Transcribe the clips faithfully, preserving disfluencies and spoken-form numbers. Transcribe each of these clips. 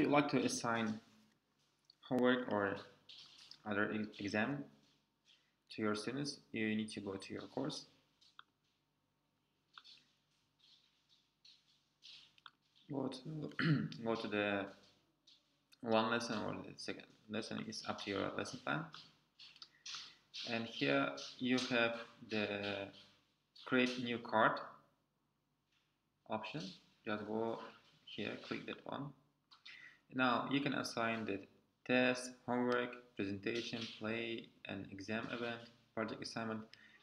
if you like to assign homework or other exam to your students, you need to go to your course. Go to, go to the one lesson or the second lesson, is up to your lesson plan. And here you have the create new card option. Just go here, click that one. Now you can assign the test, homework, presentation, play, and exam event, project assignment.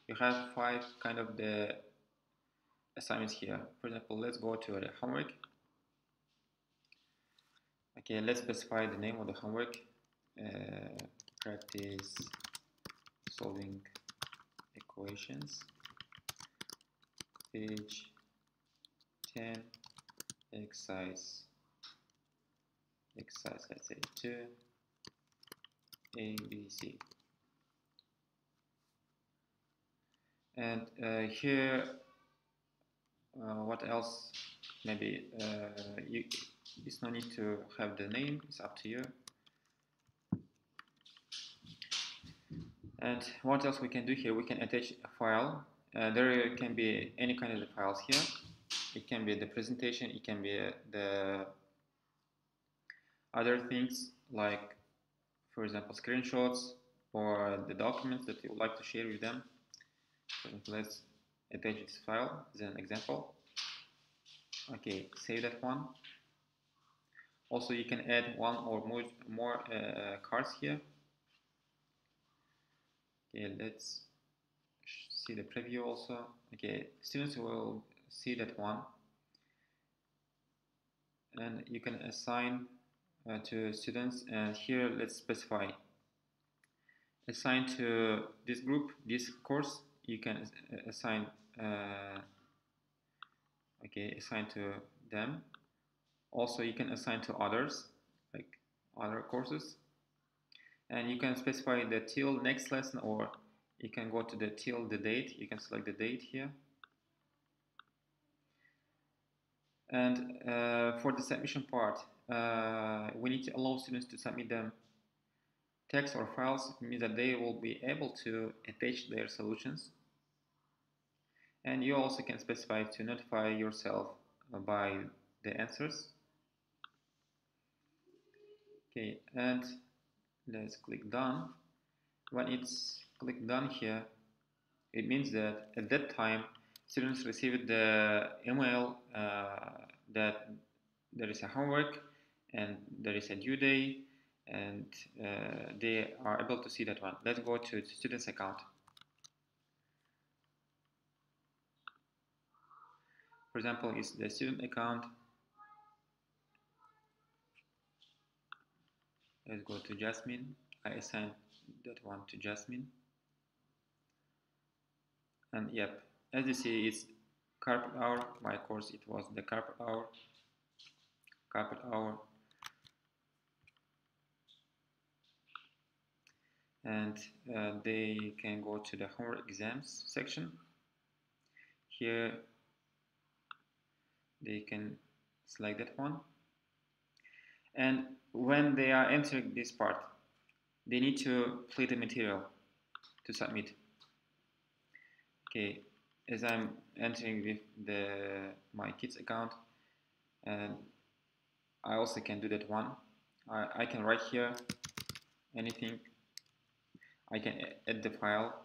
You have five kind of the assignments here. For example, let's go to the homework. Okay, let's specify the name of the homework. Uh, practice solving equations. Page ten, exercise, exercise, let's say two, A, B, C. And uh, here, uh, what else? Maybe uh, you. It's no need to have the name, it's up to you. And what else we can do here? We can attach a file. Uh, there can be any kind of the files here. It can be the presentation, it can be the other things like, for example, screenshots or the documents that you would like to share with them. So let's attach this file as an example. Okay, save that one. Also, you can add one or more, more uh, cards here. Okay, let's see the preview also. Okay, students will see that one. And you can assign uh, to students. And here, let's specify. Assign to this group, this course, you can assign, uh, okay, assign to them. Also, you can assign to others, like other courses. And you can specify the till next lesson, or you can go to the till the date. You can select the date here. And uh, for the submission part, uh, we need to allow students to submit them text or files. It means that they will be able to attach their solutions. And you also can specify to notify yourself by the answers. Okay, and let's click done. When it's clicked done here, it means that at that time students received the email uh, that there is a homework and there is a due date, and uh, they are able to see that one. Let's go to the students account. For example, it's the student account. Let's go to Jasmine. I assign that one to Jasmine. And yep, as you see, it's carpet hour. My course, it was the carpet hour. Carpet hour. And uh, they can go to the homework exams section. Here, they can select that one. And when they are entering this part, they need to play the material to submit. Okay, as I'm entering with the my kids account, and I also can do that one. I, I can write here anything. I can add the file.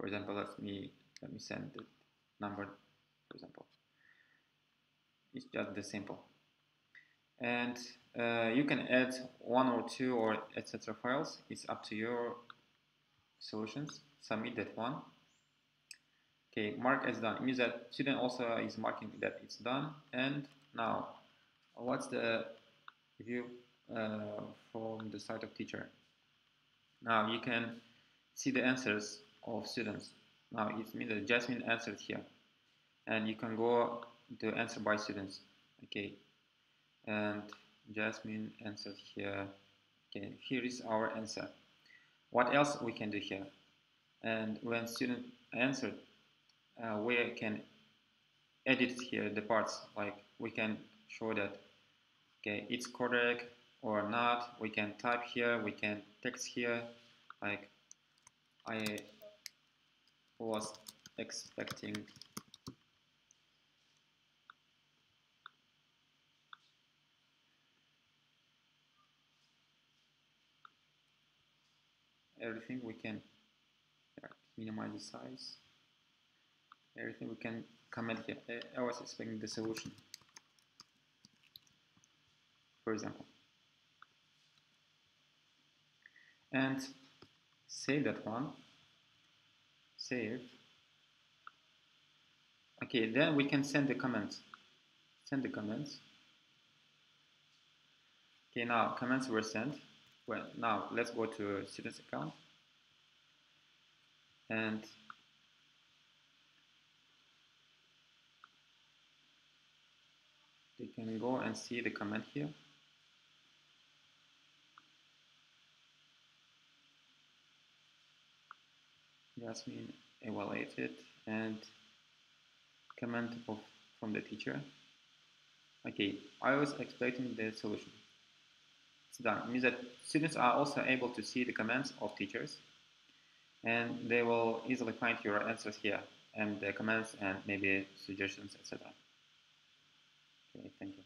For example, let me let me send the number. For example, it's just the simple. And uh, you can add one or two or et cetera files. It's up to your solutions. Submit that one. Okay, mark as done. It means that student also is marking that it's done. And now, what's the view uh, from the side of teacher? Now you can see the answers of students. Now it means that Jasmine answered here, and you can go to answer by students. Okay. And Jasmine answered here. Okay, here is our answer. What else we can do here? And when student answered, uh, we can edit here the parts. Like we can show that okay, it's correct or not. We can type here, we can text here, like I was expecting everything. We can minimize the size, everything. We can comment here, I was expecting the solution, for example, and save that one, save. Okay, then we can send the comments, send the comments. Okay, now comments were sent. Well, now let's go to student's account and they can go and see the comment here. Yasmin evaluated and comment of from the teacher. Okay, I was expecting the solution. It's done. It means that students are also able to see the comments of teachers, and they will easily find your answers here and the comments and maybe suggestions, et cetera. Okay, thank you.